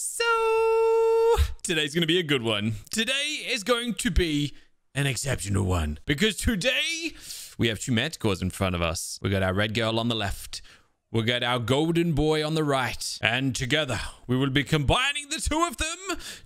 So today's going to be a good one. Today is going to be an exceptional one, because today we have two manticores in front of us. We got our red girl on the left. We'll get our golden boy on the right. And together, we will be combining the two of them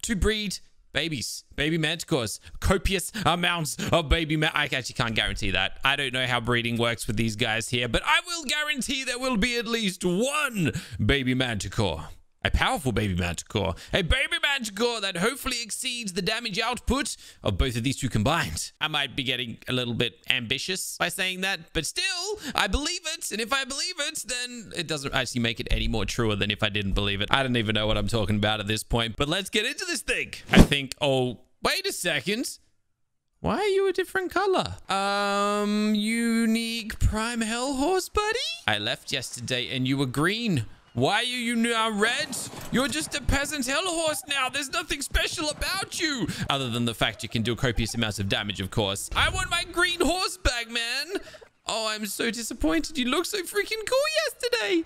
to breed babies. Baby manticores. Copious amounts of baby I actually can't guarantee that. I don't know how breeding works with these guys here, but I will guarantee there will be at least one baby manticore. A powerful baby manticore. A baby manticore that hopefully exceeds the damage output of both of these two combined. I might be getting a little bit ambitious by saying that, but still, I believe it. And if I believe it, then it doesn't actually make it any more truer than if I didn't believe it. I don't even know what I'm talking about at this point, but let's get into this thing. I think, oh, wait a second. Why are you a different color? Unique prime hell horse, buddy? I left yesterday and you were green. Why are you now red? You're just a peasant hell horse now. There's nothing special about you. Other than the fact you can do copious amounts of damage, of course. I want my green horse back, man. Oh, I'm so disappointed. You looked so freaking cool yesterday.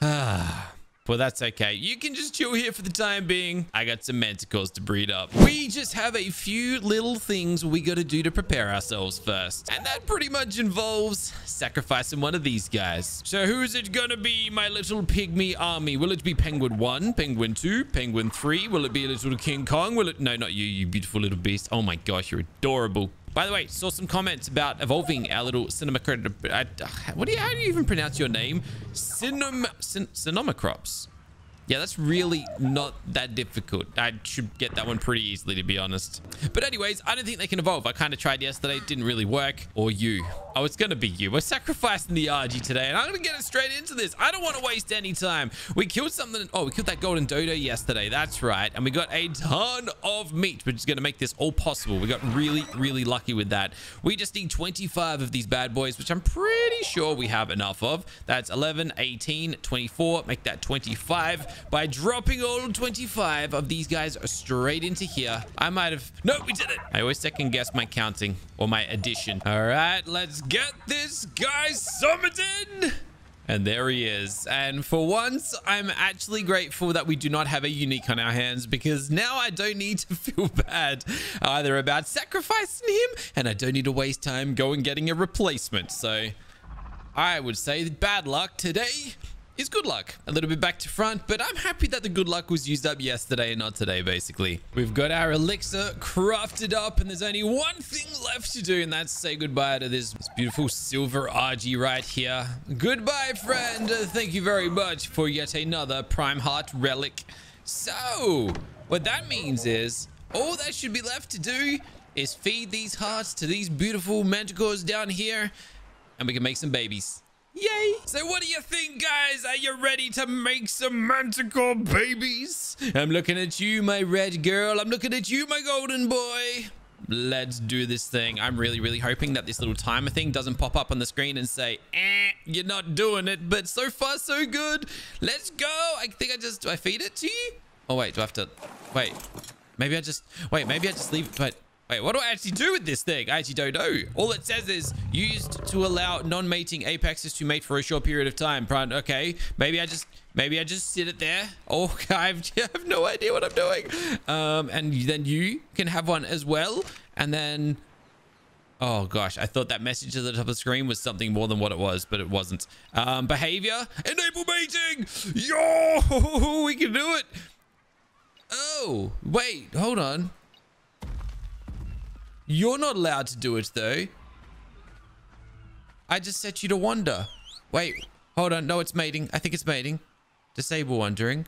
Ah, well, that's okay. You can just chill here for the time being. I got some manticores to breed up. We just have a few little things we got to do to prepare ourselves first. And that pretty much involves sacrificing one of these guys. So who is it going to be, my little pygmy army? Will it be Penguin 1, Penguin 2, Penguin 3? Will it be a little King Kong? Will it... No, not you, you beautiful little beast. Oh my gosh, you're adorable. By the way, saw some comments about evolving our little cinemacrops. How do you even pronounce your name? Cinemacrops. Yeah, that's really not that difficult. I should get that one pretty easily, to be honest. But anyways, I don't think they can evolve. I kind of tried yesterday. It didn't really work. Or you. Oh, it's going to be you. We're sacrificing the Argy today, and I'm going to get it straight into this. I don't want to waste any time. We killed something. Oh, we killed that golden dodo yesterday. That's right. And we got a ton of meat, which is going to make this all possible. We got really, really lucky with that. We just need 25 of these bad boys, which I'm pretty sure we have enough of. That's 11, 18, 24. Make that 25. By dropping all 25 of these guys straight into here. I might have... No, we did it. I always second guess my counting or my addition. All right, let's get this guy summoned. And there he is. And for once, I'm actually grateful that we do not have a unique on our hands, because now I don't need to feel bad either about sacrificing him, and I don't need to waste time going getting a replacement. So I would say bad luck today. It's good luck. A little bit back to front, but I'm happy that the good luck was used up yesterday and not today, basically. We've got our elixir crafted up, and there's only one thing left to do, and that's say goodbye to this beautiful silver Argy right here. Goodbye, friend. Thank you very much for yet another Prime Heart relic. So, what that means is all that should be left to do is feed these hearts to these beautiful manticores down here, and we can make some babies. Yay! So what do you think, guys? Are you ready to make some manticore babies? I'm looking at you, my red girl. I'm looking at you, my golden boy. Let's do this thing. I'm really, really hoping that this little timer thing doesn't pop up on the screen and say, eh, you're not doing it. But so far, so good. Let's go. I think I just... Do I feed it to you? Oh, wait. Do I have to... Wait. Maybe I just... Wait, maybe I just leave it... Wait, what do I actually do with this thing? I actually don't know. All it says is used to allow non-mating apexes to mate for a short period of time. Okay, maybe I just sit it there. Oh, I have no idea what I'm doing. And then you can have one as well. And then, oh gosh, I thought that message at the top of the screen was something more than what it was, but it wasn't. Behavior, enable mating. Yo, we can do it. Oh, wait, hold on. You're not allowed to do it, though. I just set you to wander. Wait, hold on. No, it's mating. I think it's mating. Disable wandering.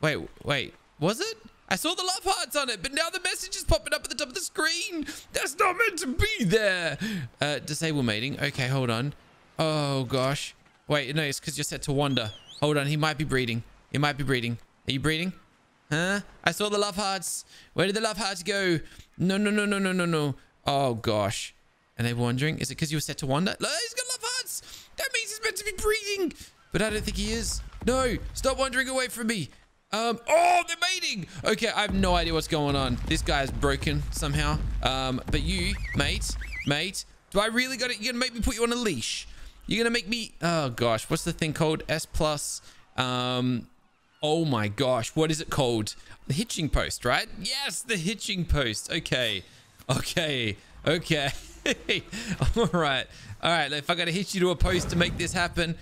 Wait. Was it? I saw the love hearts on it, but now the message is popping up at the top of the screen. That's not meant to be there. Disable mating. Okay, hold on. Oh, gosh. Wait, no, it's because you're set to wander. Hold on. He might be breeding. He might be breeding. Are you breeding? Huh? I saw the love hearts. Where did the love hearts go? No. Oh, gosh. And they're wandering. Is it because you were set to wander? No, he's got love hearts. That means he's meant to be breeding. But I don't think he is. No, stop wandering away from me. Oh, they're mating. Okay, I have no idea what's going on. This guy is broken somehow. But you, mate. Do I really got it? You're going to make me put you on a leash. You're going to make me... Oh, gosh. What's the thing called? S+... Oh my gosh, what is it called? The hitching post, right? Yes, the hitching post. Okay, okay, okay. All right, if I gotta hitch you to a post to make this happen,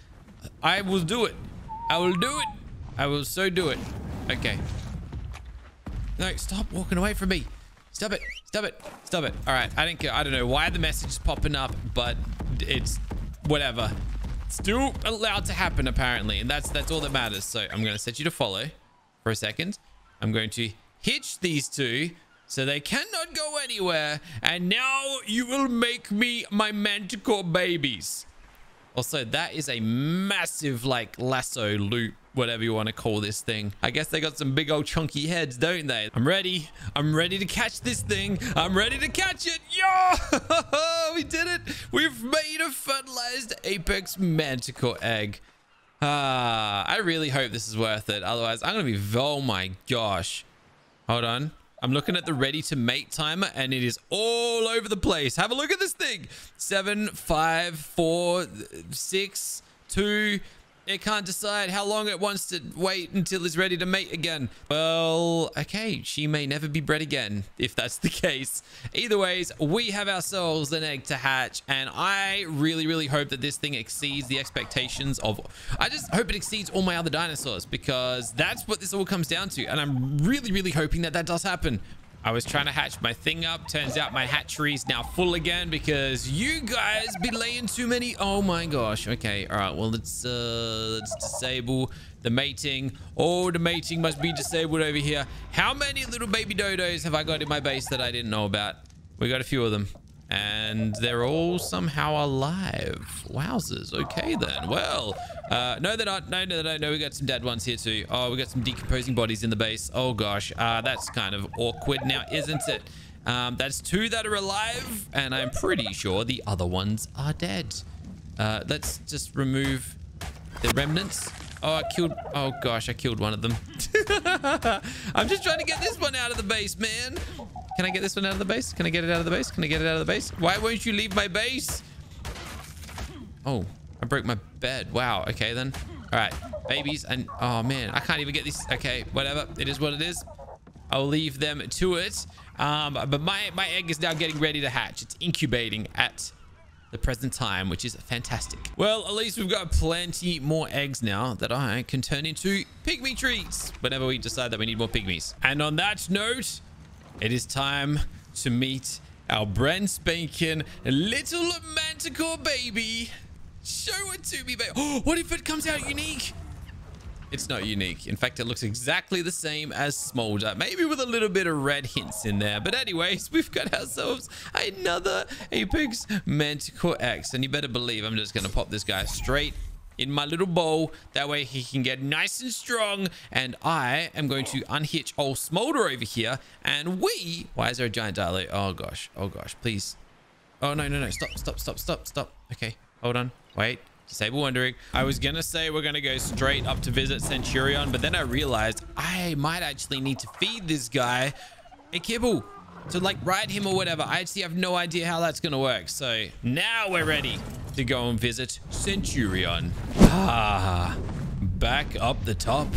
I will do it. I will do it. I will so do it. Okay. No, stop walking away from me. Stop it. Stop it. Stop it. All right, I don't care. I don't know why the message is popping up, but it's whatever. It's still allowed to happen, apparently, and that's all that matters. So I'm going to set you to follow for a second. I'm going to hitch these two so they cannot go anywhere, and now you will make me my Manticore babies. Also, that is a massive, like, lasso loop, whatever you want to call this thing. I guess they got some big old chunky heads, don't they? I'm ready. I'm ready to catch this thing. I'm ready to catch it. Yo! We did it. We've made a fertilized Apex Manticore egg. I really hope this is worth it. Otherwise, I'm going to be... Oh, my gosh. Hold on. I'm looking at the ready to mate timer and it is all over the place. Have a look at this thing. 7, 5, 4, 6, 2. It can't decide how long it wants to wait until it's ready to mate again. Well, okay. She may never be bred again if that's the case. Either ways, we have ourselves an egg to hatch. And I really, really hope that this thing exceeds the expectations of... I just hope it exceeds all my other dinosaurs, because that's what this all comes down to. And I'm really, really hoping that that does happen. I was trying to hatch my thing up. Turns out my hatchery is now full again because you guys be laying too many. Oh my gosh. Okay. All right. Well, let's disable the mating. Oh, the mating must be disabled over here. How many little baby dodos have I got in my base that I didn't know about? We got a few of them and they're all somehow alive. Wowzers. Okay then. Well, no, they're not. No. We got some dead ones here too. Oh, we got some decomposing bodies in the base. Oh gosh. That's kind of awkward now, isn't it? That's two that are alive and I'm pretty sure the other ones are dead. Let's just remove the remnants. Oh, I killed. Oh gosh. I killed one of them. I'm just trying to get this one out of the base, man. Can I get this one out of the base? Can I get it out of the base? Can I get it out of the base? Why won't you leave my base? Oh, I broke my bed. Wow. Okay, then. All right. Babies. And oh, man, I can't even get these. Okay, whatever. It is what it is. I'll leave them to it. But my egg is now getting ready to hatch. It's incubating at the present time, which is fantastic. Well, at least we've got plenty more eggs now that I can turn into pygmy treats whenever we decide that we need more pygmies. And on that note... It is time to meet our brand spanking little Manticore baby. Show it to me, baby. Oh, what if it comes out unique? It's not unique. In fact, it looks exactly the same as Smolder. Maybe with a little bit of red hints in there. But anyways, we've got ourselves another Apex Manticore X. And you better believe I'm just going to pop this guy straight in my little bowl. That way he can get nice and strong. And I am going to unhitch old Smolder over here. And we... Why is there a giant dilo? Oh, gosh. Oh, gosh. Please. Oh, no. Stop. Okay. Hold on. Wait. Disable wandering. I was going to say we're going to go straight up to visit Centurion. But then I realized I might actually need to feed this guy a kibble. To, like, ride him or whatever. I actually have no idea how that's going to work. So now we're ready to go and visit Centurion. Back up the top.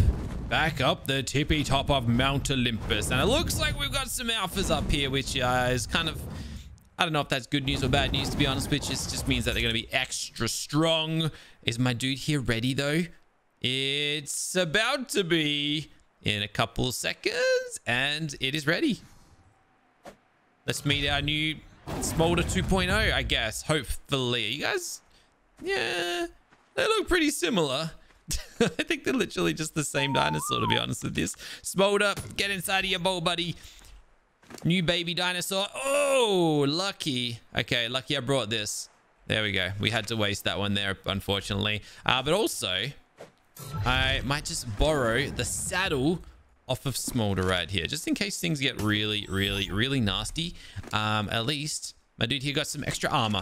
Back up the tippy top of Mount Olympus. And it looks like we've got some alphas up here, which is kind of... I don't know if that's good news or bad news, to be honest, which just means that they're going to be extra strong. Is my dude here ready, though? It's about to be in a couple seconds. And it is ready. Let's meet our new... Smolder 2.0, I guess. Hopefully. You guys... Yeah. They look pretty similar. I think they're literally just the same dinosaur, to be honest with this. Smolder, get inside of your bowl, buddy. New baby dinosaur. Oh, lucky. Okay, lucky I brought this. There we go. We had to waste that one there, unfortunately. But also, I might just borrow the saddle off of Smolder right here, just in case things get really, really, really nasty. At least my dude here got some extra armor.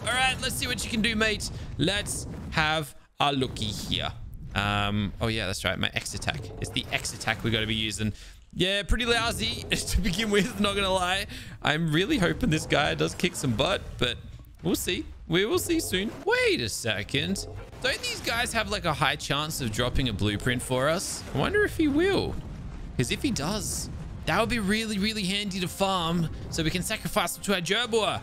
All right, let's see what you can do, mate. Let's have a looky here. Oh yeah, that's right. My X attack. It's the X attack we got to be using. Yeah, pretty lousy to begin with. Not gonna lie. I'm really hoping this guy does kick some butt, but we'll see. We will see soon. Wait a second. Don't these guys have like a high chance of dropping a blueprint for us? I wonder if he will. Because if he does, that would be really, really handy to farm so we can sacrifice them to our Jerboa.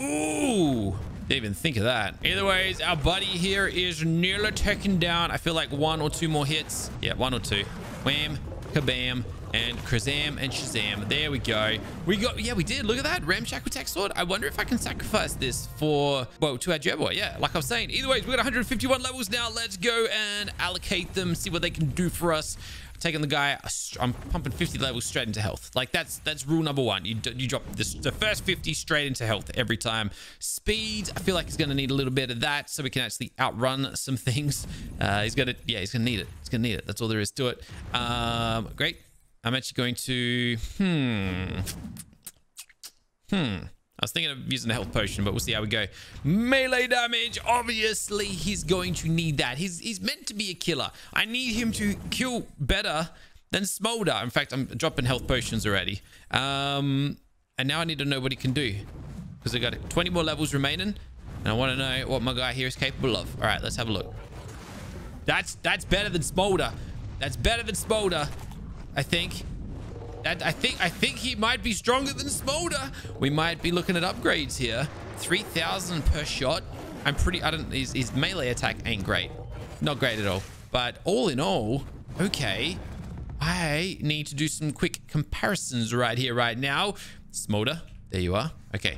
Ooh. Didn't even think of that. Either ways, our buddy here is nearly taken down. I feel like one or two more hits. Yeah, one or two. Wham, kabam, and Krazam and Shazam. There we go. We got, yeah, we did. Look at that. Ramshackle Tech Sword. I wonder if I can sacrifice this for, well, to our Jerboa. Yeah, like I was saying. Either ways, we got 151 levels now. Let's go and allocate them, see what they can do for us. Taking the guy, I'm pumping 50 levels straight into health. Like that's rule number one. You drop this, the first 50 straight into health every time. Speed, I feel like he's going to need a little bit of that so we can actually outrun some things. He's going to need it. He's going to need it. That's all there is to it. Great. I'm actually going to, I was thinking of using a health potion, but we'll see how we go. Melee damage. Obviously, he's going to need that. He's meant to be a killer. I need him to kill better than Smolder. In fact, I'm dropping health potions already. And now I need to know what he can do. Because I got 20 more levels remaining. And I want to know what my guy here is capable of. All right, let's have a look. That's better than Smolder. That's better than Smolder, I think. I think he might be stronger than Smolder. We might be looking at upgrades here. 3,000 per shot. His melee attack ain't great. Not great at all. But all in all, okay. I need to do some quick comparisons right here, right now. Smolder, there you are. Okay.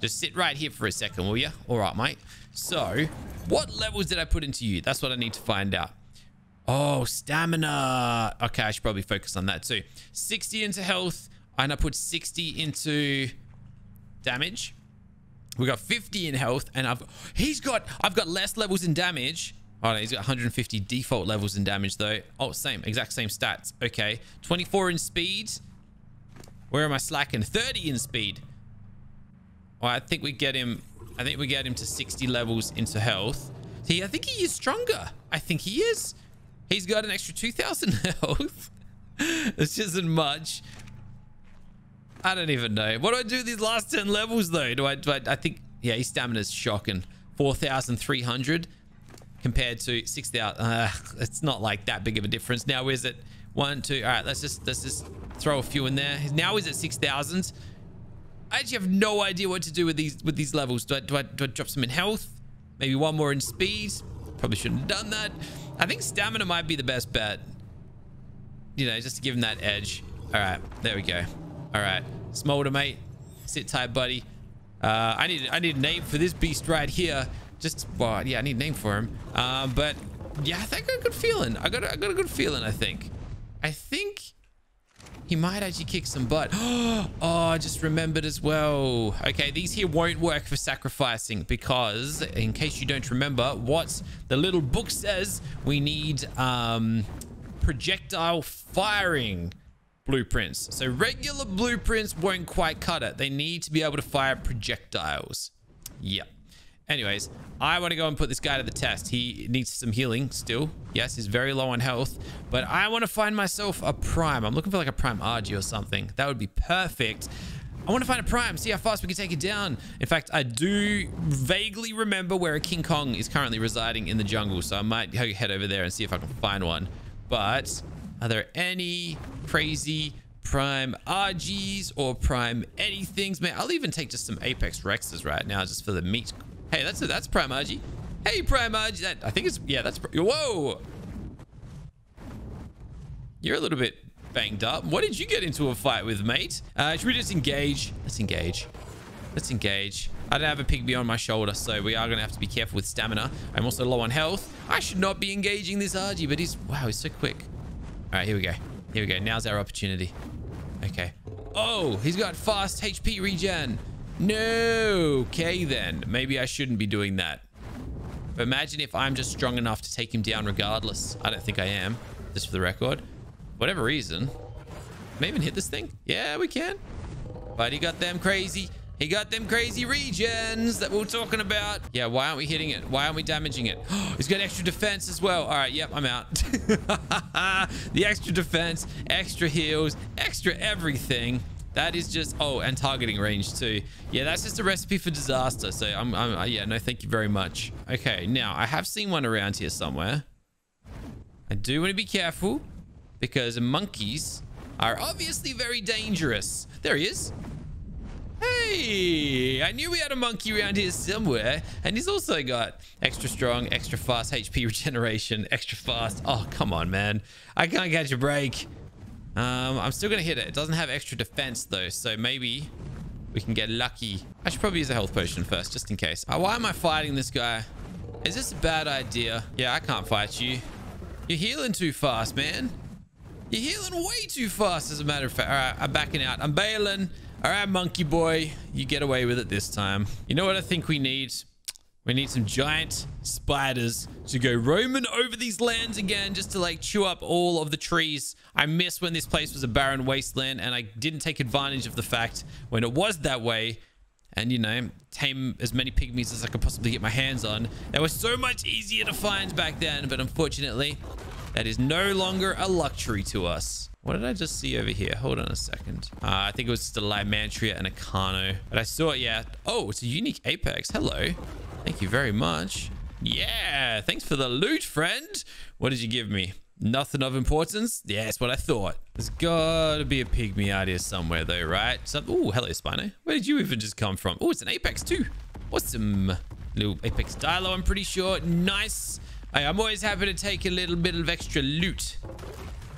Just sit right here for a second, will you? All right, mate. So, what levels did I put into you? That's what I need to find out. Oh, stamina. Okay, I should probably focus on that too. 60 into health, and I put 60 into damage. We got 50 in health, and I've got less levels in damage. Oh, no, he's got 150 default levels in damage though. Oh, exact same stats. Okay, 24 in speed. Where am I slacking? 30 in speed. Oh, I think we get him to 60 levels into health. I think he is stronger. I think he is. He's got an extra 2,000 health. This isn't much. I don't even know. What do I do with these last 10 levels, though? I think... Yeah, his stamina's shocking. 4,300 compared to 6,000. It's not like that big of a difference. Now, is it? One, two... All right, let's just throw a few in there. Now he's at 6,000. I actually have no idea what to do with these levels. Do I drop some in health? Maybe one more in speed? Probably shouldn't have done that. I think stamina might be the best bet. You know, just to give him that edge. All right, there we go. All right, Smolder, mate. Sit tight, buddy. I need a name for this beast right here. I need a name for him. But yeah, I think I got a good feeling. I got a good feeling, I think. I think he might actually kick some butt. Oh, I just remembered as well. Okay, these here won't work for sacrificing because, in case you don't remember, what the little book says, we need projectile firing blueprints. So regular blueprints won't quite cut it. They need to be able to fire projectiles. Yeah. Anyways, I want to go and put this guy to the test. He needs some healing still. Yes, he's very low on health. But I want to find myself a prime. I'm looking for like a prime RG or something. That would be perfect. I want to find a prime. See how fast we can take it down. In fact, I do vaguely remember where a King Kong is currently residing in the jungle. So I might head over there and see if I can find one. But are there any crazy prime RGs or prime anythings? Man, I'll even take just some Apex Rexes right now just for the meat. Hey, that's Prime RG. Hey, Prime RG. Whoa. You're a little bit banged up. What did you get into a fight with, mate? Should we just engage? Let's engage. Let's engage. I don't have a pygmy on my shoulder, so we are going to have to be careful with stamina. I'm also low on health. I should not be engaging this RG, but he's so quick. All right, here we go. Here we go. Now's our opportunity. Okay. Oh, he's got fast HP regen. No, okay then. Maybe I shouldn't be doing that. But imagine if I'm just strong enough to take him down regardless. I don't think I am, just for the record. Whatever reason. Can I even hit this thing? Yeah, we can. But he got them crazy. He got them crazy regens that we were talking about. Yeah, why aren't we hitting it? Why aren't we damaging it? He's got extra defense as well. All right, yep, I'm out. The extra defense, extra heals, extra everything. That is just, oh, and targeting range too. Yeah, that's just a recipe for disaster. So yeah, no, thank you very much. Okay, now I have seen one around here somewhere. I do want to be careful because monkeys are obviously very dangerous. There he is. Hey, I knew we had a monkey around here somewhere. And he's also got extra strong, extra fast HP regeneration, extra fast. Oh, come on, man. I can't catch a break. I'm still going to hit it. It doesn't have extra defense, though. So maybe we can get lucky. I should probably use a health potion first, just in case. Oh, why am I fighting this guy? Is this a bad idea? Yeah, I can't fight you. You're healing too fast, man. You're healing way too fast, as a matter of fact. All right, I'm backing out. I'm bailing. All right, monkey boy, you get away with it this time. You know what I think we need? We need some giant spiders to go roaming over these lands again, just to like chew up all of the trees. I miss when this place was a barren wasteland and I didn't take advantage of the fact when it was that way and, you know, tame as many pygmies as I could possibly get my hands on. They were so much easier to find back then, but unfortunately, that is no longer a luxury to us. What did I just see over here? Hold on a second. I think it was just a Limantria and a Carno. But I saw it, yeah. Oh, it's a unique Apex. Hello. Thank you very much. Yeah, thanks for the loot, friend. What did you give me? Nothing of importance? Yeah, that's what I thought. There's gotta be a pygmy out here somewhere though, right? Oh, hello, Spino. Where did you even just come from? Oh, it's an Apex too. Awesome. Little Apex Dilo, I'm pretty sure. Nice. Hey, I'm always happy to take a little bit of extra loot.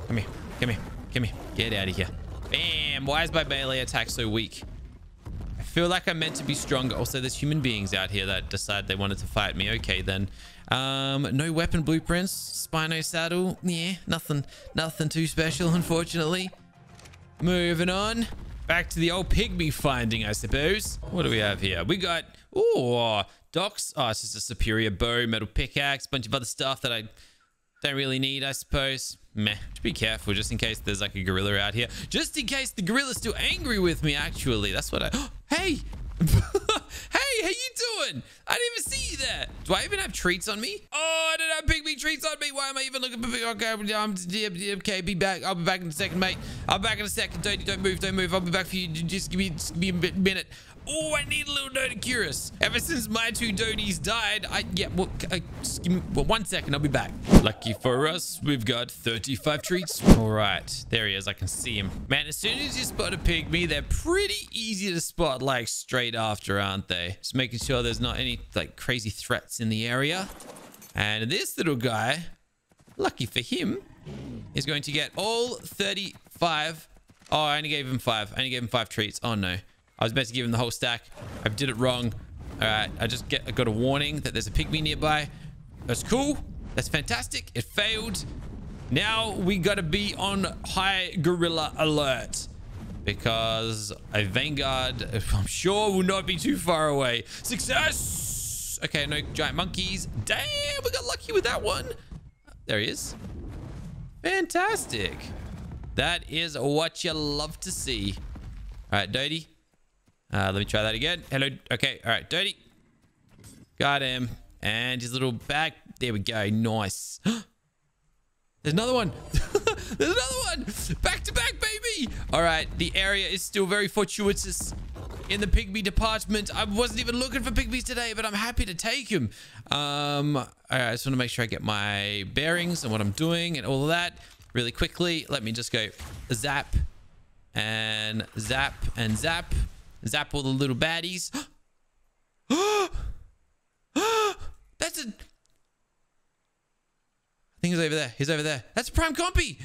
Come here. Come here. Come here. Get out of here. Bam. Why is my melee attack so weak? I feel like I'm meant to be stronger. Also, there's human beings out here that decide they wanted to fight me. Okay, then. No weapon blueprints. Spino saddle. Yeah, nothing. Nothing too special, unfortunately. Moving on. Back to the old pygmy finding, I suppose. What do we have here? We got... Ooh, docks. Oh, it's just a superior bow, metal pickaxe, bunch of other stuff that I don't really need, I suppose. Meh. Just be careful just in case there's like a gorilla out here. Just in case the gorilla's still angry with me, actually. That's what I... Hey! Hey, how you doing? I didn't even see you there. Do I even have treats on me? Oh, I don't have pygmy treats on me. Why am I even looking... Okay, okay, be back. I'll be back in a second, mate. I'll be back in a second. Don't move, don't move. I'll be back for you. Just give me a minute. Oh, I need a little Nodicurus. Ever since my two Dodies died, just give me 1 second. I'll be back. Lucky for us, we've got 35 treats. All right. There he is. I can see him. Man, as soon as you spot a pygmy, they're pretty easy to spot, like, straight after, aren't they? Just making sure there's not any, like, crazy threats in the area. And this little guy, lucky for him, is going to get all 35. Oh, I only gave him 5. I only gave him 5 treats. Oh, no. I was about to give him the whole stack. I did it wrong. All right. I got a warning that there's a pygmy nearby. That's cool. That's fantastic. It failed. Now we got to be on high gorilla alert because a vanguard, I'm sure, will not be too far away. Success. Okay. No giant monkeys. Damn. We got lucky with that one. There he is. Fantastic. That is what you love to see. All right, Dodie. Let me try that again. Hello. Okay. All right. Dirty. Got him. And his little back. There we go. Nice. There's another one. There's another one. Back to back, baby. All right. The area is still very fortuitous in the pygmy department. I wasn't even looking for pygmies today, but I'm happy to take him. All right. I just want to make sure I get my bearings and what I'm doing and all of that really quickly. Let me just go zap and zap and zap. Zap all the little baddies. That's a... I think he's over there. He's over there. That's a prime compy.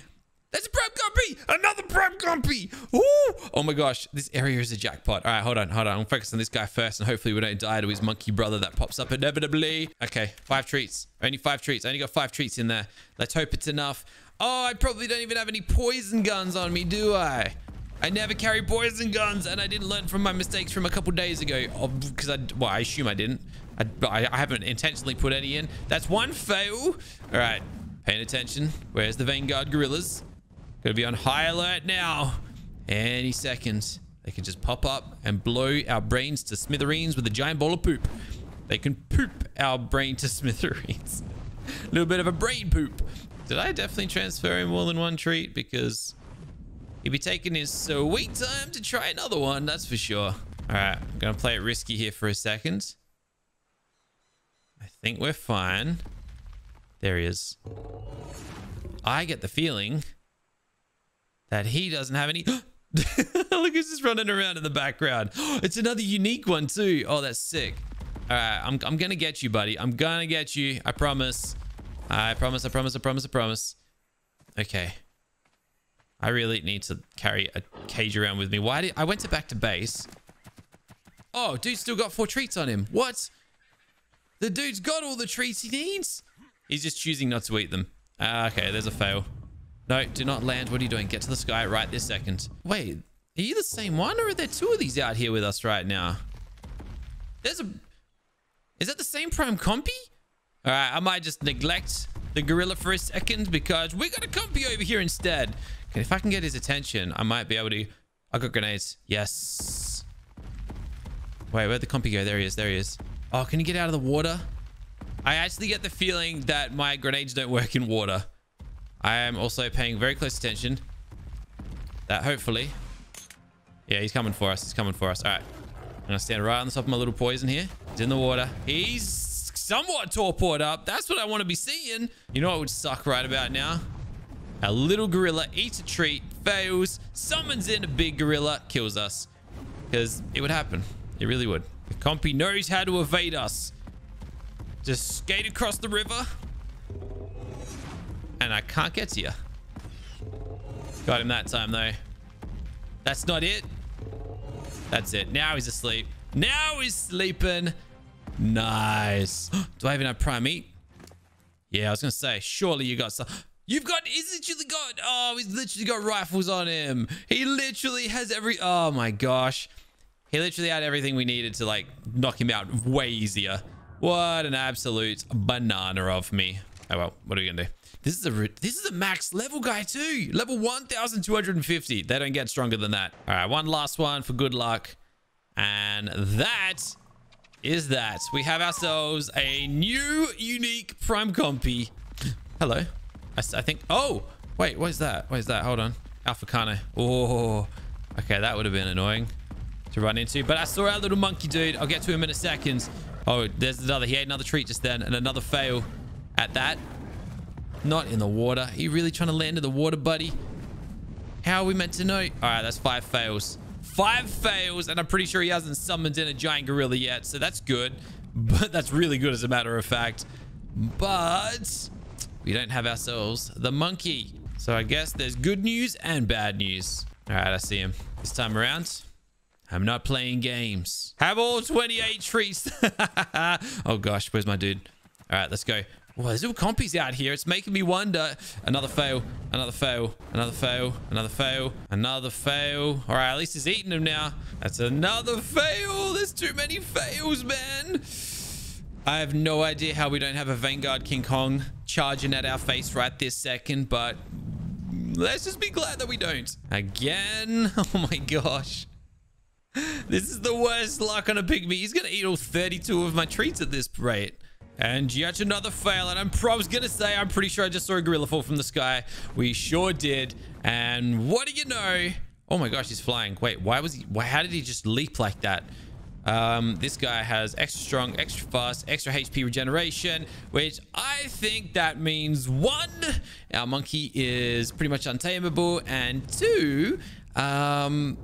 That's a prime compy. Another prime compy. Ooh. Oh my gosh. This area is a jackpot. All right, hold on. Hold on. I'm focused on this guy first and hopefully we don't die to his monkey brother that pops up inevitably. Okay. 5 treats. Only 5 treats. I only got 5 treats in there. Let's hope it's enough. Oh, I probably don't even have any poison guns on me, do I? I never carry poison guns, and I didn't learn from my mistakes from a couple days ago. Because well, I assume I didn't. I haven't intentionally put any in. That's one fail. All right, paying attention. Where's the Vanguard gorillas? Gonna be on high alert now. Any second, they can just pop up and blow our brains to smithereens with a giant ball of poop. They can poop our brain to smithereens. A little bit of a brain poop. Did I definitely transfer in more than 1 treat? Because... He'd be taking his sweet time to try another one, that's for sure. All right, I'm going to play it risky here for a second. I think we're fine. There he is. I get the feeling that he doesn't have any... Look who's just running around in the background. It's another unique one too. Oh, that's sick. All right, I'm going to get you, buddy. I'm going to get you. I promise. I promise, I promise, I promise, I promise. Okay. I really need to carry a cage around with me. Why did... I went to back to base. Oh, dude's still got 4 treats on him. What? The dude's got all the treats he needs. He's just choosing not to eat them. Okay, there's a fail. No, do not land. What are you doing? Get to the sky right this second. Wait, are you the same one, or are there 2 of these out here with us right now? There's a... Is that the same Prime compy? All right, I might just neglect the gorilla for a second because we got a compy over here instead. Okay, if I can get his attention, I might be able to... I got grenades. Yes. Wait, where'd the compy go? There he is. There he is. Oh, can you get out of the water? I actually get the feeling that my grenades don't work in water. I am also paying very close attention. That hopefully... Yeah, he's coming for us. He's coming for us. All right. I'm going to stand right on the top of my little poison here. He's in the water. He's somewhat torpored up. That's what I want to be seeing. You know what would suck right about now? A little gorilla eats a treat, fails, summons in a big gorilla, kills us. Because it would happen. It really would. The compy knows how to evade us. Just skate across the river. And I can't get to you. Got him that time, though. That's not it. That's it. Now he's asleep. Now he's sleeping. Nice. Do I even have prime meat? Yeah, I was going to say, surely you got some. You've got... He's literally got... Oh, he's literally got rifles on him. He literally has every... Oh, my gosh. He literally had everything we needed to, like, knock him out way easier. What an absolute banana of me. Oh, well, what are we going to do? This is a max level guy too. Level 1,250. They don't get stronger than that. All right, one last one for good luck. And that is that. We have ourselves a new unique Prime compy. Hello. I think... Oh, wait, what is that? What is that? Hold on. Alphacano. Oh, okay. That would have been annoying to run into. But I saw our little monkey dude. I'll get to him in a second. Oh, there's another. He ate another treat just then and another fail at that. Not in the water. Are you really trying to land in the water, buddy? How are we meant to know? All right, that's 5 fails. 5 fails, and I'm pretty sure he hasn't summoned in a giant gorilla yet, so that's good. But that's really good, as a matter of fact. But we don't have ourselves the monkey. So I guess there's good news and bad news. All right, I see him. This time around, I'm not playing games. Have all 28 trees. Oh, gosh, where's my dude? All right, let's go. Well, there's little compies out here. It's making me wonder. Another fail. Another fail. Another fail. Another fail. Another fail. All right, at least he's eating them now. That's another fail. There's too many fails, man. I have no idea how we don't have a Vanguard King Kong charging at our face right this second, but let's just be glad that we don't. Again. Oh, my gosh. This is the worst luck on a pygmy. He's going to eat all 32 of my treats at this rate. And yet another fail. And I was going to say, I'm pretty sure I just saw a gorilla fall from the sky. We sure did. And what do you know? Oh my gosh, he's flying. Wait, why was he... How did he just leap like that? This guy has extra strong, extra fast, extra HP regeneration, which I think that means 1, our monkey is pretty much untamable, and 2... oh man,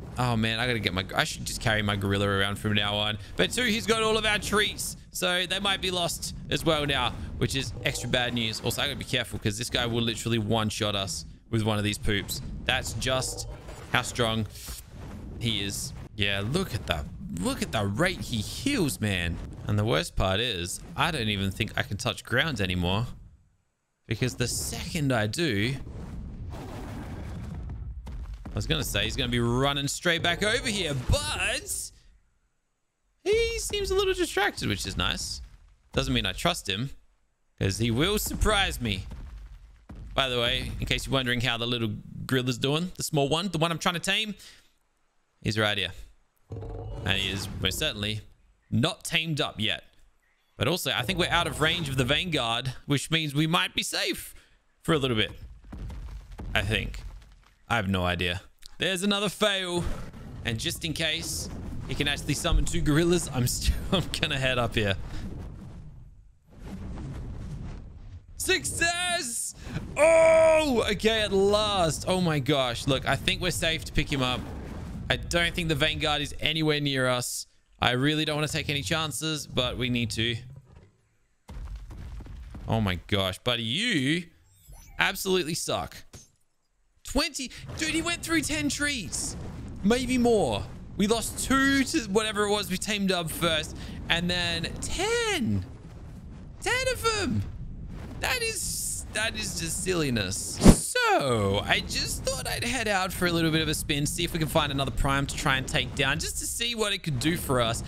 I gotta get my... I should just carry my gorilla around from now on. But 2, he's got all of our treats, so they might be lost as well now, which is extra bad news. Also, I gotta be careful because this guy will literally one-shot us with one of these poops. That's just how strong he is. Yeah, look at the rate he heals, man. And the worst part is, I don't even think I can touch ground anymore, because the second I do... I was going to say he's going to be running straight back over here, but he seems a little distracted, which is nice. Doesn't mean I trust him, because he will surprise me. By the way, in case you're wondering how the little gorilla's doing, the small one, the one I'm trying to tame, he's right here. And he is most certainly not tamed up yet. But also, I think we're out of range of the Vanguard, which means we might be safe for a little bit, I think. I have no idea. There's another fail. And just in case he can actually summon two gorillas, I'm gonna head up here. Success! Oh, okay, at last. Oh my gosh. Look, I think we're safe to pick him up. I don't think the Vanguard is anywhere near us. I really don't want to take any chances, but we need to. Oh my gosh, buddy, you absolutely suck. 20, dude, he went through 10 trees, maybe more. We lost 2 to whatever it was we tamed up first, and then 10 of them. That is just silliness. So I just thought I'd head out for a little bit of a spin, see if we can find another prime to try and take down, just to see what it could do for us.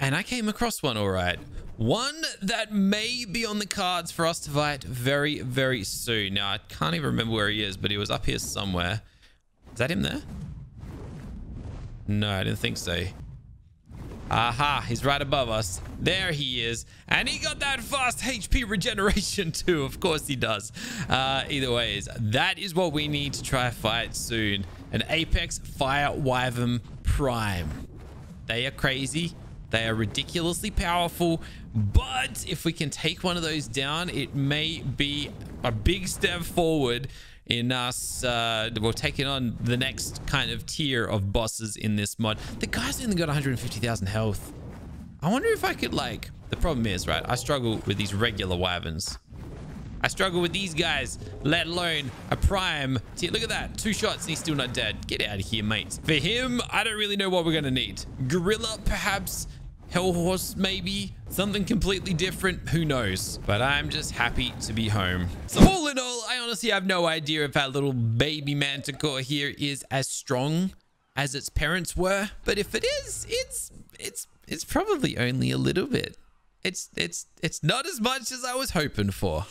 And I came across one, all right. One that may be on the cards for us to fight very, very soon. Now, I can't even remember where he is, but he was up here somewhere. Is that him there? No, I didn't think so. Aha, he's right above us. There he is. And he got that fast HP regeneration too. Of course he does. Either ways, that is what we need to try and fight soon. An Apex Fire Wyvern Prime. They are crazy. They are ridiculously powerful, but if we can take one of those down, it may be a big step forward in us well, taking on the next kind of tier of bosses in this mod. The guy's only got 150,000 health. I wonder if I could, like, the problem is, right, I struggle with these regular wyverns. I struggle with these guys, let alone a prime tier. Look at that. 2 shots and he's still not dead. Get out of here, mate. For him, I don't really know what we're going to need. Gorilla, perhaps. Hellhorse, maybe. Something completely different. Who knows? But I'm just happy to be home. So all in all, I honestly have no idea if our little baby Manticore here is as strong as its parents were. But if it is, it's probably only a little bit. It's not as much as I was hoping for.